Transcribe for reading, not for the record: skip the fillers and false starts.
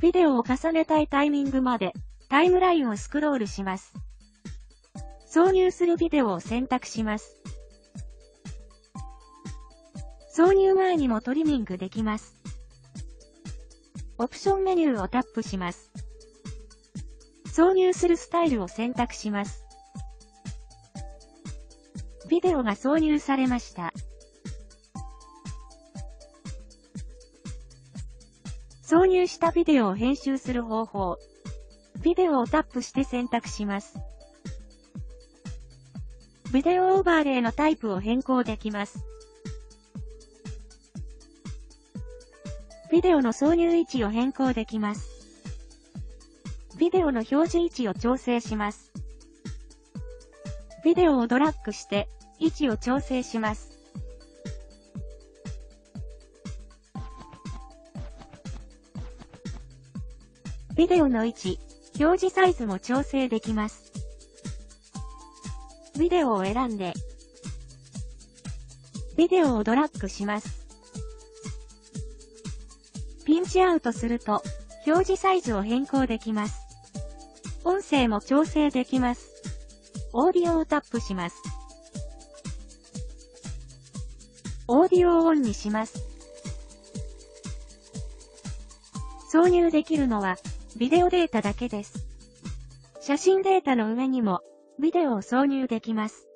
ビデオを重ねたいタイミングまでタイムラインをスクロールします。挿入するビデオを選択します。挿入前にもトリミングできます。オプションメニューをタップします。挿入するスタイルを選択します。ビデオが挿入されました。挿入したビデオを編集する方法。ビデオをタップして選択します。ビデオオーバーレイのタイプを変更できます。ビデオの挿入位置を変更できます。ビデオの表示位置を調整します。ビデオをドラッグして位置を調整します。ビデオの位置、表示サイズも調整できます。ビデオを選んで、ビデオをドラッグします。ピンチアウトすると、表示サイズを変更できます。音声も調整できます。オーディオをタップします。オーディオをオンにします。挿入できるのは、ビデオデータだけです。写真データの上にも、ビデオを挿入できます。